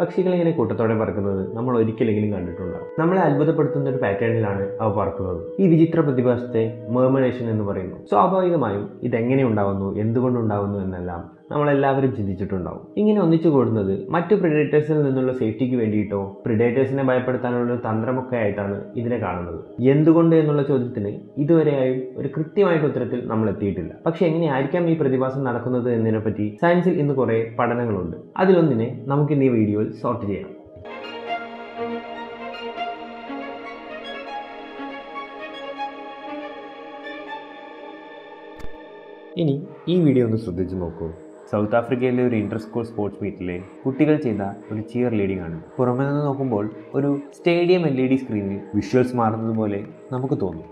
പക്ഷികൾ ഇങ്ങനെ കൂട്ടത്തോടെ പറക്കുന്നത് നമ്മൾ ഒരിക്കലെങ്കിലും കണ്ടിട്ടുണ്ടാകും. നമ്മളെ അത്ഭുതപ്പെടുത്തുന്ന ഒരു പാറ്റേണിലാണ് അവ പറക്കുന്നത്. ഈ വിചിത്ര പ്രതിഭാസത്തെ മെർമിനേഷൻ എന്ന് പറയുന്നു. സ്വാഭാവികമായും ഇതെങ്ങനെ ഉണ്ടാകുന്നു, എന്തുകൊണ്ടുണ്ടാകുന്നു എന്നെല്ലാം നമ്മളെല്ലാവരും ചിന്തിച്ചിട്ടുണ്ടാവും. ഇങ്ങനെ ഒന്നിച്ചു കൂടുന്നത് മറ്റു പ്രിഡേറ്റേഴ്സിൽ നിന്നുള്ള സേഫ്റ്റിക്ക് വേണ്ടിയിട്ടോ പ്രിഡേറ്റേഴ്സിനെ ഭയപ്പെടുത്താനുള്ള തന്ത്രമൊക്കെ ആയിട്ടാണ് ഇതിനെ കാണുന്നത്. എന്തുകൊണ്ട് എന്നുള്ള ചോദ്യത്തിന് ഇതുവരെയായും ഒരു കൃത്യമായിട്ട് ഉത്തരത്തിൽ നമ്മൾ എത്തിയിട്ടില്ല. പക്ഷെ എങ്ങനെയായിരിക്കാം ഈ പ്രതിഭാസം നടക്കുന്നത് എന്നതിനെപ്പറ്റി സയൻസിൽ ഇന്ന് കുറേ പഠനങ്ങളുണ്ട്. അതിലൊന്നിനെ നമുക്ക് ഇന്ന് ഈ വീഡിയോയിൽ സോർട്ട് ചെയ്യാം. ഇനി ഈ വീഡിയോ ഒന്ന് ശ്രദ്ധിച്ചു നോക്കൂ. സൗത്ത് ആഫ്രിക്കയിലെ ഒരു ഇൻ്റർ സ്കൂൾ സ്പോർട്സ് മീറ്റിലെ കുട്ടികൾ ചെയ്ത ഒരു ചിയർ ലീഡിംഗ് ആണ്. പുറമെ നിന്ന് നോക്കുമ്പോൾ ഒരു സ്റ്റേഡിയം LED സ്ക്രീനിൽ വിഷ്വൽസ് മാറുന്നത് പോലെ നമുക്ക് തോന്നും.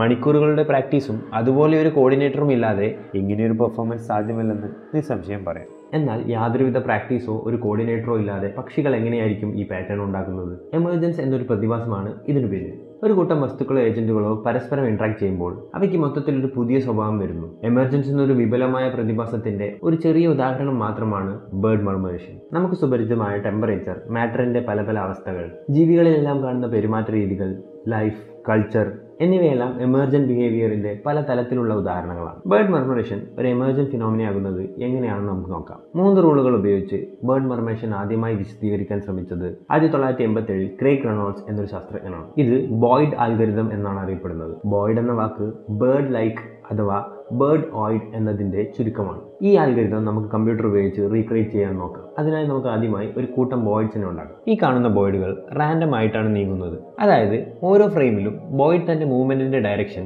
മണിക്കൂറുകളുടെ പ്രാക്ടീസും അതുപോലെ ഒരു കോർഡിനേറ്ററും ഇല്ലാതെ ഇങ്ങനെയൊരു പെർഫോമൻസ് സാധ്യമല്ലെന്ന് നിസ്സംശയം പറയാം. എന്നാൽ യാതൊരുവിധ പ്രാക്ടീസോ ഒരു കോർഡിനേറ്ററോ ഇല്ലാതെ പക്ഷികൾ എങ്ങനെയായിരിക്കും ഈ പാറ്റേൺ ഉണ്ടാക്കുന്നത്? എമർജൻസ് എന്നൊരു പ്രതിഭാസമാണ് ഇതിനു പേര്. ഒരു കൂട്ടം വസ്തുക്കളോ ഏജന്റുകളോ പരസ്പരം ഇന്ററാക്ട് ചെയ്യുമ്പോൾ അവയ്ക്ക് മൊത്തത്തിൽ ഒരു പുതിയ സ്വഭാവം വരുന്നു. എമർജൻസ് എന്നൊരു വിപുലമായ പ്രതിഭാസത്തിന്റെ ഒരു ചെറിയ ഉദാഹരണം മാത്രമാണ് ബേർഡ് മർമേഷൻ. നമുക്ക് സുപരിചിതമായ ടെമ്പറേച്ചർ, മാറ്ററിന്റെ പല പല അവസ്ഥകൾ, ജീവികളിലെല്ലാം കാണുന്ന പെരുമാറ്റ രീതികൾ, ലൈഫ്, കൾച്ചർ എന്നിവയെല്ലാം എമർജൻറ്റ് ബിഹേവിയറിന്റെ പല തലത്തിലുള്ള ഉദാഹരണങ്ങളാണ്. ബേർഡ് മർമറേഷൻ ഒരു എമർജൻറ്റ് ഫിനോമിനയാകുന്നത് എങ്ങനെയാണെന്ന് നമുക്ക് നോക്കാം. 3 റൂളുകൾ ഉപയോഗിച്ച് ബേർഡ് മർമറേഷൻ ആദ്യമായി വിശദീകരിക്കാൻ ശ്രമിച്ചത് 1987 ക്രേഗ് റെനോൾഡ്സ് എന്നൊരു ശാസ്ത്രജ്ഞനാണ്. ഇത് ബോയിഡ് ആൽഗരിതം എന്നാണ് അറിയപ്പെടുന്നത്. ബോയിഡ് എന്ന വാക്ക് ബേർഡ് ലൈക്ക് അഥവാ ബേർഡ് ഓയിഡ് എന്നതിൻ്റെ ചുരുക്കമാണ്. ഈ ആൽഗരിതം നമുക്ക് കമ്പ്യൂട്ടർ ഉപയോഗിച്ച് റീക്രിയേറ്റ് ചെയ്യാൻ നോക്കാം. അതിനായി നമുക്ക് ആദ്യമായി ഒരു കൂട്ടം ബോയിഡ്സിനെ ഉണ്ടാക്കാം. ഈ കാണുന്ന ബോയിഡുകൾ റാൻഡം ആയിട്ടാണ് നീങ്ങുന്നത്. അതായത് ഓരോ ഫ്രെയിമിലും ബോയിഡ് തൻ്റെ മൂവ്മെൻറ്റിൻ്റെ ഡയറക്ഷൻ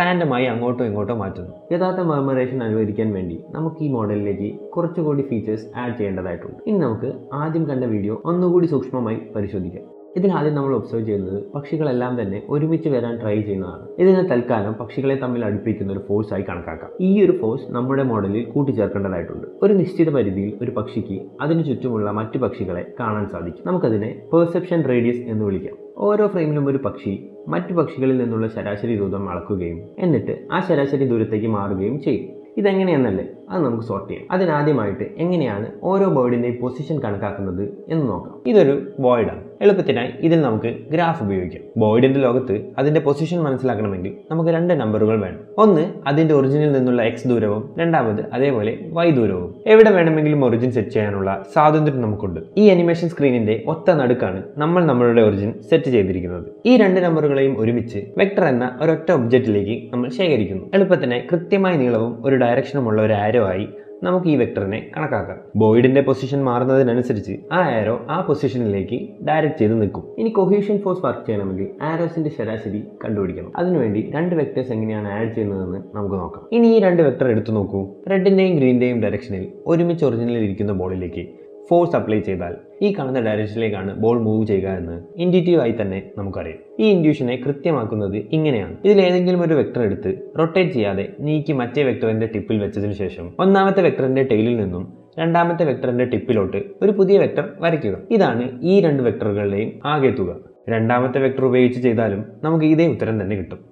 റാൻഡമായി അങ്ങോട്ടോ ഇങ്ങോട്ടോ മാറ്റുന്നു. യഥാർത്ഥ മെർമറേഷൻ അനുകരിക്കാൻ വേണ്ടി നമുക്ക് ഈ മോഡലിലേക്ക് കുറച്ചുകൂടി ഫീച്ചേഴ്സ് ആഡ് ചെയ്യേണ്ടതായിട്ടുണ്ട്. ഇനി നമുക്ക് ആദ്യം കണ്ട വീഡിയോ ഒന്നുകൂടി സൂക്ഷ്മമായി പരിശോധിക്കാം. ഇതിനാദ്യം നമ്മൾ ഒബ്സർവ് ചെയ്യുന്നത് പക്ഷികളെല്ലാം തന്നെ ഒരുമിച്ച് വരാൻ ട്രൈ ചെയ്യുന്നതാണ്. ഇതിനെ തൽക്കാലം പക്ഷികളെ തമ്മിൽ അടുപ്പിക്കുന്ന ഒരു ഫോഴ്സായി കണക്കാക്കാം. ഈ ഒരു ഫോഴ്സ് നമ്മുടെ മോഡലിൽ കൂട്ടിച്ചേർക്കേണ്ടതായിട്ടുണ്ട്. ഒരു നിശ്ചിത പരിധിയിൽ ഒരു പക്ഷിക്ക് അതിനു ചുറ്റുമുള്ള മറ്റു പക്ഷികളെ കാണാൻ സാധിക്കും. നമുക്കതിനെ പെർസെപ്ഷൻ റേഡിയസ് എന്ന് വിളിക്കാം. ഓരോ ഫ്രെയിമിലും ഒരു പക്ഷി മറ്റു പക്ഷികളിൽ നിന്നുള്ള ശരാശരി ദൂരം അളക്കുകയും എന്നിട്ട് ആ ശരാശരി ദൂരത്തേക്ക് മാറുകയും ചെയ്യും. ഇതെങ്ങനെയെന്നല്ലേ അത് നമുക്ക് സോർട്ട് ചെയ്യാം. അതിനാദ്യമായിട്ട് എങ്ങനെയാണ് ഓരോ ബോയിഡിൻ്റെയും പൊസിഷൻ കണക്കാക്കുന്നത് എന്ന് നോക്കാം. ഇതൊരു ബോയിഡാണ്. എളുപ്പത്തിനായി ഇതിൽ നമുക്ക് ഗ്രാഫ് ഉപയോഗിക്കാം. ബോയിഡിൻ്റെ ലോകത്ത് അതിൻ്റെ പൊസിഷൻ മനസ്സിലാക്കണമെങ്കിൽ നമുക്ക് 2 നമ്പറുകൾ വേണം. ഒന്ന് അതിൻ്റെ ഒറിജിനിൽ നിന്നുള്ള X ദൂരവും, രണ്ടാമത് അതേപോലെ Y ദൂരവും. എവിടെ വേണമെങ്കിലും ഒറിജിൻ സെറ്റ് ചെയ്യാനുള്ള സ്വാതന്ത്ര്യം നമുക്കുണ്ട്. ഈ അനിമേഷൻ സ്ക്രീനിൻ്റെ ഒത്ത നടുക്കാണ് നമ്മൾ നമ്മളുടെ ഒറിജിൻ സെറ്റ് ചെയ്തിരിക്കുന്നത്. ഈ 2 നമ്പറുകളെയും ഒരുമിച്ച് വെക്ടർ എന്ന ഒരൊറ്റ ഒബ്ജക്റ്റിലേക്ക് നമ്മൾ ശേഖരിക്കുന്നു. എളുപ്പത്തിനായി കൃത്യമായ നീളവും ഒരു ഡയറക്ഷനുമുള്ള ഒരു ആരോ ആയി നമുക്ക് ഈ വെക്ടറിനെ കണക്കാക്കാം. ബോയിഡിന്റെ പൊസിഷൻ മാറുന്നതിനനുസരിച്ച് ആ ആരോ ആ പൊസിഷനിലേക്ക് ഡയറക്റ്റ് ചെയ്ത് നിൽക്കും. ഇനി കൊഹീഷൻ ഫോഴ്സ് വർക്ക് ചെയ്യണമെങ്കിൽ ആരോസിന്റെ ശരാശരി കണ്ടുപിടിക്കണം. അതിനുവേണ്ടി 2 വെക്ടേഴ്സ് എങ്ങനെയാണ് ആഡ് ചെയ്യുന്നതെന്ന് നമുക്ക് നോക്കാം. ഇനി ഈ 2 വെക്ടർ എടുത്തു നോക്കൂ. റെഡിന്റെയും ഗ്രീനിന്റെയും ഡയറക്ഷനിൽ ഒരുമിച്ച് ഒറിജിനിൽ ഇരിക്കുന്ന ബോളിലേക്ക് ഫോഴ്സ് അപ്ലൈ ചെയ്താൽ ഈ കാണുന്ന ഡയറക്ഷനിലേക്കാണ് ബോൾ മൂവ് ചെയ്യുക എന്ന് ഇൻഡ്യൂട്ടീവ് ആയി തന്നെ നമുക്കറിയാം. ഈ ഇൻഡ്യൂഷനെ കൃത്യമാക്കുന്നത് ഇങ്ങനെയാണ്. ഇതിലേതെങ്കിലും ഒരു വെക്ടർ എടുത്ത് റൊട്ടേറ്റ് ചെയ്യാതെ നീക്കി മറ്റേ വെക്ടറിന്റെ ടിപ്പിൽ വെച്ചതിന് ശേഷം ഒന്നാമത്തെ വെക്ടറിന്റെ ടെയിലിൽ നിന്നും രണ്ടാമത്തെ വെക്ടറിന്റെ ടിപ്പിലോട്ട് ഒരു പുതിയ വെക്ടർ വരയ്ക്കുക. ഇതാണ് ഈ 2 വെക്ടറുകളുടെയും ആകെ തുക. രണ്ടാമത്തെ വെക്ടർ ഉപയോഗിച്ച് ചെയ്താലും നമുക്ക് ഇതേ ഉത്തരം തന്നെ കിട്ടും.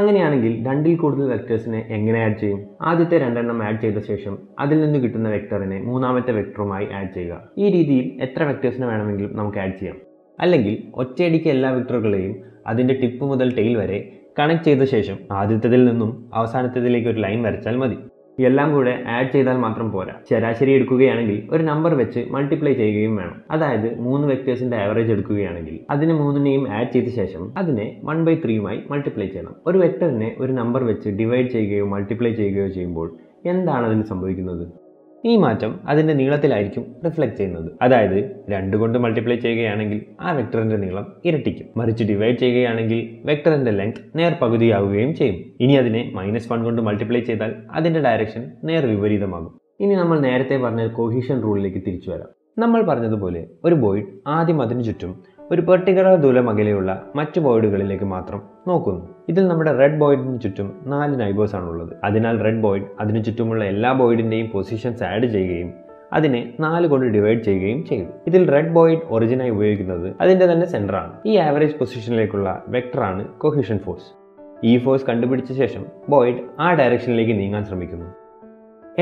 അങ്ങനെയാണെങ്കിൽ 2 കൂടുതൽ വെക്ടേഴ്സിനെ എങ്ങനെ ആഡ് ചെയ്യും? ആദ്യത്തെ 2 ആഡ് ചെയ്ത ശേഷം അതിൽ നിന്ന് കിട്ടുന്ന വെക്ടറിനെ മൂന്നാമത്തെ വെക്ടറുമായി ആഡ് ചെയ്യുക. ഈ രീതിയിൽ എത്ര വെക്ടേഴ്സിനെ വേണമെങ്കിലും നമുക്ക് ആഡ് ചെയ്യാം. അല്ലെങ്കിൽ ഒറ്റയടിക്ക് എല്ലാ വെക്ടറുകളെയും അതിൻ്റെ ടിപ്പ് മുതൽ ടെയിൽ വരെ കണക്ട് ചെയ്ത ശേഷം ആദ്യത്തേതിൽ നിന്നും അവസാനത്തേതിലേക്ക് ഒരു ലൈൻ വരച്ചാൽ മതി. എല്ലാം കൂടെ ആഡ് ചെയ്താൽ മാത്രം പോരാ. ശരാശരി എടുക്കുകയാണെങ്കിൽ ഒരു നമ്പർ വെച്ച് മൾട്ടിപ്ലൈ ചെയ്യുകയും വേണം. അതായത് 3 വെക്ടേഴ്സിന്റെ ആവറേജ് എടുക്കുകയാണെങ്കിൽ അതിന് 3നെയും ആഡ് ചെയ്ത ശേഷം അതിനെ 1/3 മൾട്ടിപ്ലൈ ചെയ്യണം. ഒരു വെക്ടറിനെ ഒരു നമ്പർ വെച്ച് ഡിവൈഡ് ചെയ്യുകയോ മൾട്ടിപ്ലൈ ചെയ്യുകയോ ചെയ്യുമ്പോൾ എന്താണ് അതിന് സംഭവിക്കുന്നത്? ഈ മാറ്റം അതിൻ്റെ നീളത്തിലായിരിക്കും റിഫ്ലക്ട് ചെയ്യുന്നത്. അതായത് 2 കൊണ്ട് മൾട്ടിപ്ലൈ ചെയ്യുകയാണെങ്കിൽ ആ വെക്ടറിൻ്റെ നീളം ഇരട്ടിക്കും. മറിച്ച് ഡിവൈഡ് ചെയ്യുകയാണെങ്കിൽ വെക്ടറിൻ്റെ ലെങ്ത് നേർപകുതിയാവുകയും ചെയ്യും. ഇനി അതിനെ -1 കൊണ്ട് മൾട്ടിപ്ലൈ ചെയ്താൽ അതിൻ്റെ ഡയറക്ഷൻ നേർ വിപരീതമാകും. ഇനി നമ്മൾ നേരത്തെ പറഞ്ഞ കൊഹീഷൻ റൂളിലേക്ക് തിരിച്ചു വരാം. നമ്മൾ പറഞ്ഞതുപോലെ ഒരു ബോയിഡ് ആദ്യം അതിനു ചുറ്റും ഒരു പെർട്ടിക്കുലർ ദൂരം അകലെയുള്ള മറ്റു ബോയിഡുകളിലേക്ക് മാത്രം നോക്കുന്നു. ഇതിൽ നമ്മുടെ റെഡ് ബോയിഡിന് ചുറ്റും 4 നൈബേഴ്സാണുള്ളത്. അതിനാൽ റെഡ് ബോയിഡ് അതിനു ചുറ്റുമുള്ള എല്ലാ ബോയിഡിൻ്റെയും പൊസിഷൻസ് ആഡ് ചെയ്യുകയും അതിനെ 4 കൊണ്ട് ഡിവൈഡ് ചെയ്യുകയും ചെയ്തു. ഇതിൽ റെഡ് ബോയിഡ് ഒറിജിനായി ഉപയോഗിക്കുന്നത് അതിൻ്റെ തന്നെ സെൻറ്ററാണ്. ഈ ആവറേജ് പൊസിഷനിലേക്കുള്ള വെക്ടറാണ് കൊഹീഷൻ ഫോഴ്സ്. ഈ ഫോഴ്സ് കണ്ടുപിടിച്ച ശേഷം ബോയിഡ് ആ ഡയറക്ഷനിലേക്ക് നീങ്ങാൻ ശ്രമിക്കുന്നു.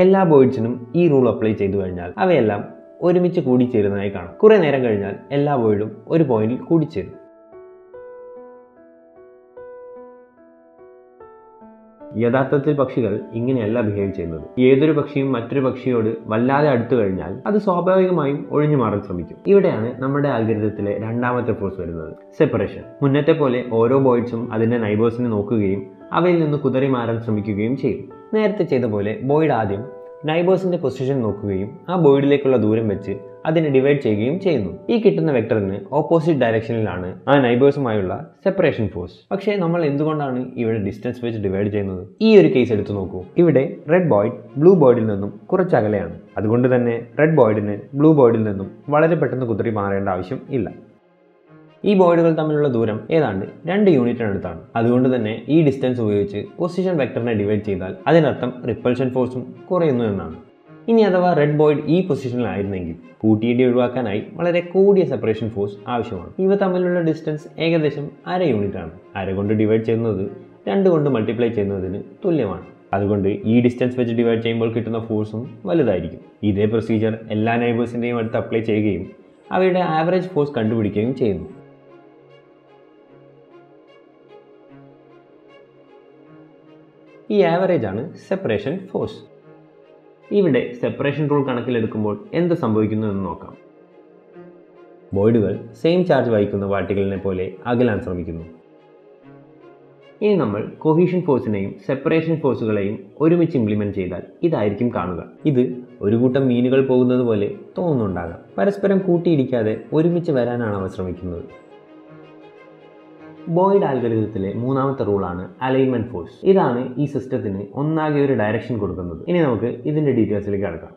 എല്ലാ ബോയിഡ്സിനും ഈ റൂൾ അപ്ലൈ ചെയ്തു കഴിഞ്ഞാൽ അവയെല്ലാം ഒരുമിച്ച് കൂടിച്ചേരുന്നതായി കാണാം. കുറേ നേരം കഴിഞ്ഞാൽ എല്ലാ ബോയിഡും ഒരു പോയിന്റിൽ കൂടിച്ചേരും. യഥാർത്ഥത്തിൽ പക്ഷികൾ ഇങ്ങനെയല്ല ബിഹേവ് ചെയ്യുന്നത്. ഏതൊരു പക്ഷിയും മറ്റൊരു പക്ഷിയോട് വല്ലാതെ അടുത്തു കഴിഞ്ഞാൽ അത് സ്വാഭാവികമായും ഒഴിഞ്ഞു മാറാൻ ശ്രമിക്കും. ഇവിടെയാണ് നമ്മുടെ അൽഗോരിതത്തിലെ രണ്ടാമത്തെ ഫോഴ്സ് വരുന്നത്, സെപ്പറേഷൻ. മുന്നത്തെ പോലെ ഓരോ ബോയിഡ്സും അതിൻ്റെ നൈബേഴ്സിനെ നോക്കുകയും അവയിൽ നിന്ന് കുതറി മാറാൻ ശ്രമിക്കുകയും ചെയ്യും. നേരത്തെ ചെയ്ത പോലെ ബോയിഡ് ആദ്യം നൈബേഴ്സിൻ്റെ പൊസിഷൻ നോക്കുകയും ആ ബോയിഡിലേക്കുള്ള ദൂരം വെച്ച് അതിനെ ഡിവൈഡ് ചെയ്യുകയും ചെയ്യുന്നു. ഈ കിട്ടുന്ന വെക്ടറിന് ഓപ്പോസിറ്റ് ഡയറക്ഷനിലാണ് ആ നൈബേഴ്സുമായുള്ള സെപ്പറേഷൻ ഫോഴ്സ്. പക്ഷേ നമ്മൾ എന്തുകൊണ്ടാണ് ഇവിടെ ഡിസ്റ്റൻസ് വെച്ച് ഡിവൈഡ് ചെയ്യുന്നത്? ഈ ഒരു കേസ് എടുത്തു നോക്കൂ. ഇവിടെ റെഡ് ബോയിഡ് ബ്ലൂ ബോയിഡിൽ നിന്നും കുറച്ച് അകലെയാണ്. അതുകൊണ്ട് തന്നെ റെഡ് ബോയിഡിന് ബ്ലൂ ബോയിഡിൽ നിന്നും വളരെ പെട്ടെന്ന് കുതിരി മാറേണ്ട ആവശ്യം ഇല്ല. ഈ ബോയിഡുകൾ തമ്മിലുള്ള ദൂരം ഏതാണ്ട് 2 യൂണിറ്റിനടുത്താണ്. അതുകൊണ്ട് തന്നെ ഈ ഡിസ്റ്റൻസ് ഉപയോഗിച്ച് പൊസിഷൻ വെക്ടറിനെ ഡിവൈഡ് ചെയ്താൽ അതിനർത്ഥം റിപ്പൾഷൻ ഫോഴ്സും കുറയുന്നു എന്നാണ്. ഇനി അഥവാ റെഡ് ബോയിഡ് ഈ പൊസിഷനിലായിരുന്നെങ്കിൽ കൂട്ടിയിടി ഒഴിവാക്കാനായി വളരെ കൂടിയ സെപ്പറേഷൻ ഫോഴ്സ് ആവശ്യമാണ്. ഇവ തമ്മിലുള്ള ഡിസ്റ്റൻസ് ഏകദേശം 1/2 യൂണിറ്റാണ്. 1/2 കൊണ്ട് ഡിവൈഡ് ചെയ്യുന്നത് 2 കൊണ്ട് മൾട്ടിപ്ലൈ ചെയ്യുന്നതിന് തുല്യമാണ്. അതുകൊണ്ട് ഈ ഡിസ്റ്റൻസ് വെച്ച് ഡിവൈഡ് ചെയ്യുമ്പോൾ കിട്ടുന്ന ഫോഴ്സും വലുതായിരിക്കും. ഇതേ പ്രൊസീജിയർ എല്ലാ നൈബേഴ്സിൻ്റെയും അടുത്ത് അപ്ലൈ ചെയ്യുകയും അവയുടെ ആവറേജ് ഫോഴ്സ് കണ്ടുപിടിക്കുകയും ചെയ്യുന്നു. ഈ ആവറേജ് ആണ് സെപ്പറേഷൻ ഫോഴ്സ്. ഇവിടെ സെപ്പറേഷൻ റൂൾ കണക്കിലെടുക്കുമ്പോൾ എന്ത് സംഭവിക്കുന്നു എന്ന് നോക്കാം. ബോയിഡുകൾ സെയിം ചാർജ് വഹിക്കുന്ന പാർട്ടികളിനെ പോലെ അകലാൻ ശ്രമിക്കുന്നു. ഇനി നമ്മൾ കൊഹീഷൻ ഫോഴ്സിനെയും സെപ്പറേഷൻ ഫോഴ്സുകളെയും ഒരുമിച്ച് ഇംപ്ലിമെൻറ്റ് ചെയ്താൽ ഇതായിരിക്കും കാണുക. ഇത് ഒരു കൂട്ടം മീനുകൾ പോകുന്നത് പോലെ തോന്നുന്നുണ്ടാകാം. പരസ്പരം കൂട്ടിയിടിക്കാതെ ഒരുമിച്ച് വരാനാണ് അവർ ശ്രമിക്കുന്നത്. ബോയിഡ് ആൽഗരിതത്തിലെ മൂന്നാമത്തെ റൂളാണ് അലൈൻമെന്റ് ഫോഴ്സ്. ഇതാണ് ഈ സിസ്റ്റത്തിന് ഒന്നാകെ ഒരു ഡയറക്ഷൻ കൊടുക്കുന്നത്. ഇനി നമുക്ക് ഇതിൻ്റെ ഡീറ്റെയിൽസിലേക്ക് കടക്കാം.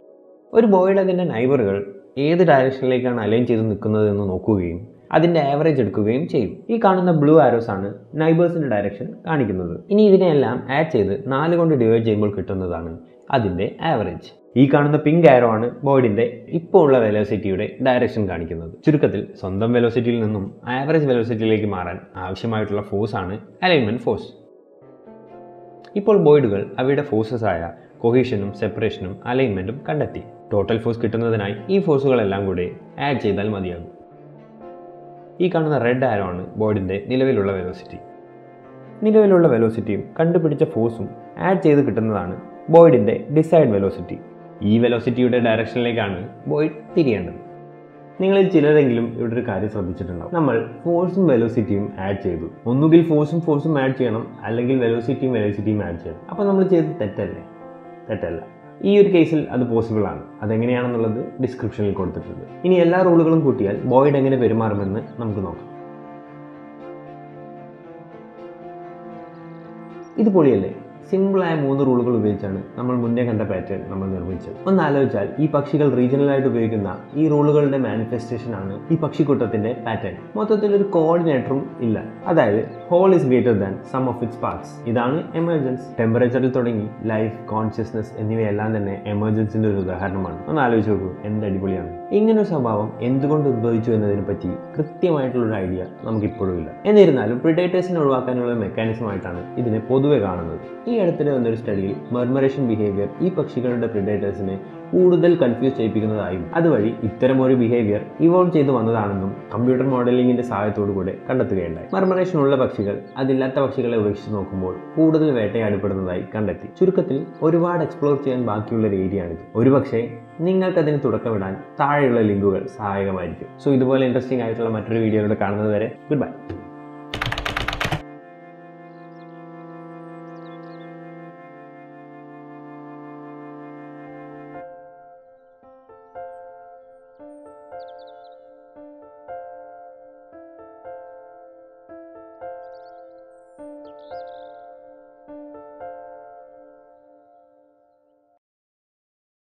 ഒരു ബോയിഡ് അതിൻ്റെ നൈബറുകൾ ഏത് ഡയറക്ഷനിലേക്കാണ് അലൈൻ ചെയ്ത് നിൽക്കുന്നത് എന്ന് നോക്കുകയും അതിൻ്റെ ആവറേജ് എടുക്കുകയും ചെയ്യും. ഈ കാണുന്ന ബ്ലൂ ആരോസ് ആണ് നൈബേഴ്സിൻ്റെ ഡയറക്ഷൻ കാണിക്കുന്നത്. ഇനി ഇതിനെല്ലാം ആഡ് ചെയ്ത് 4 കൊണ്ട് ഡിവൈഡ് ചെയ്യുമ്പോൾ കിട്ടുന്നതാണ് അതിൻ്റെ ആവറേജ്. ഈ കാണുന്ന പിങ്ക് ആരോ ആണ് ബോയിഡിൻ്റെ ഇപ്പോൾ ഉള്ള വെലോസിറ്റിയുടെ ഡയറക്ഷൻ കാണിക്കുന്നത്. ചുരുക്കത്തിൽ സ്വന്തം വെലോസിറ്റിയിൽ നിന്നും ആവറേജ് വെലോസിറ്റിയിലേക്ക് മാറാൻ ആവശ്യമായിട്ടുള്ള ഫോഴ്സാണ് അലൈൻമെൻറ്റ് ഫോഴ്സ്. ഇപ്പോൾ ബോയിഡുകൾ അവയുടെ ഫോഴ്സസായ കൊഹീഷനും സെപ്പറേഷനും അലൈൻമെൻറ്റും കണ്ടെത്തി. ടോട്ടൽ ഫോഴ്സ് കിട്ടുന്നതിനായി ഈ ഫോഴ്സുകളെല്ലാം കൂടെ ആഡ് ചെയ്താൽ മതിയാകും. ഈ കാണുന്ന റെഡ് ആരോ ആണ് ബോയിഡിൻ്റെ നിലവിലുള്ള വെലോസിറ്റി. നിലവിലുള്ള വെലോസിറ്റിയും കണ്ടുപിടിച്ച ഫോഴ്സും ആഡ് ചെയ്ത് കിട്ടുന്നതാണ് ബോയിഡിൻ്റെ ഡിസൈഡ് വെലോസിറ്റി. ഈ വെലോസിറ്റിയുടെ ഡയറക്ഷനിലേക്കാണ് ബോയിഡ് തിരിയേണ്ടത്. നിങ്ങളിൽ ചിലരെങ്കിലും ഇവിടെ ഒരു കാര്യം ശ്രദ്ധിച്ചിട്ടുണ്ടാവും. നമ്മൾ ഫോഴ്സും വെലോസിറ്റിയും ആഡ് ചെയ്തു. ഒന്നുകിൽ ഫോഴ്സും ആഡ് ചെയ്യണം, അല്ലെങ്കിൽ വെലോസിറ്റിയും ആഡ് ചെയ്യണം. അപ്പോൾ നമ്മൾ ചെയ്തത് തെറ്റല്ല. ഈ ഒരു കേസിൽ അത് പോസിബിൾ ആണ്. അതെങ്ങനെയാണെന്നുള്ളത് ഡിസ്ക്രിപ്ഷനിൽ കൊടുത്തിട്ടുണ്ട്. ഇനി എല്ലാ റൂളുകളും കൂട്ടിയാൽ ബോയിഡ് എങ്ങനെ പെരുമാറുമെന്ന് നമുക്ക് നോക്കാം. ഇത് പൊളിയല്ലേ? സിമ്പിളായ 3 റൂളുകൾ ഉപയോഗിച്ചാണ് നമ്മൾ മുന്നേ കണ്ട പാറ്റേൺ നമ്മൾ നിർമ്മിച്ചത്. ഒന്നാലോചിച്ചാൽ ഈ പക്ഷികൾ റീജിയണലായിട്ട് ഉപയോഗിക്കുന്ന ഈ റൂളുകളുടെ മാനിഫെസ്റ്റേഷനാണ് ഈ പക്ഷിക്കൂട്ടത്തിൻ്റെ പാറ്റേൺ. മൊത്തത്തിൽ ഒരു കോർഡിനേറ്ററും ഇല്ല. അതായത് whole is greater than sum of its parts. ഇതാണ് എമർജൻസ്. ടെമ്പറേച്ചറിൽ തുടങ്ങി ലൈഫ്, കോൺഷ്യസ്നസ് എന്നിവയെല്ലാം തന്നെ എമർജൻസിൻ്റെ ഒരു ഉദാഹരണമാണ്. ഒന്നാലോചിച്ച് നോക്കൂ, എന്ത് അടിപൊളിയാണ്. ഇങ്ങനൊരു സ്വഭാവം എന്തുകൊണ്ട് ഉദ്ഭവിച്ചു എന്നതിനെ പറ്റി കൃത്യമായിട്ടുള്ളൊരു ഐഡിയ നമുക്കിപ്പോഴും ഇല്ല. എന്നിരുന്നാലും പ്രിഡേറ്റേഴ്സിനെ ഒഴിവാക്കാനുള്ള മെക്കാനിസമായിട്ടാണ് ഇതിനെ പൊതുവെ കാണുന്നത്. ഈ അടുത്തിടെ വന്നൊരു സ്റ്റഡിയിൽ മർമറേഷൻ ബിഹേവിയർ ഈ പക്ഷികളുടെ പ്രിഡേറ്റേഴ്സിനെ കൂടുതൽ കൺഫ്യൂസ് ചെയ്യിപ്പിക്കുന്നതായും അതുവഴി ഇത്തരം ഒരു ബിഹേവിയർ ഇവോൾവ് ചെയ്തു വന്നതാണെന്നും കമ്പ്യൂട്ടർ മോഡലിംഗിൻ്റെ സഹായത്തോടുകൂടെ കണ്ടെത്തുകയുണ്ടായി. മർമറേഷനുള്ള പക്ഷികൾ അതില്ലാത്ത പക്ഷികളെ അപേക്ഷിച്ച് നോക്കുമ്പോൾ കൂടുതൽ വേട്ടയാടപ്പെടുന്നതായി കണ്ടെത്തി. ചുരുക്കത്തിൽ ഒരുപാട് എക്സ്പ്ലോർ ചെയ്യാൻ ബാക്കിയുള്ളൊരു ഏരിയയാണിത്. ഒരുപക്ഷെ നിങ്ങൾക്കതിന് തുടക്കമിടാൻ താഴെയുള്ള ലിങ്കുകൾ സഹായകമായിരിക്കും. സോ ഇതുപോലെ ഇൻട്രസ്റ്റിംഗ് ആയിട്ടുള്ള മറ്റൊരു വീഡിയോയിലൂടെ കാണുന്നത് വരെ ഗുഡ് ബൈ.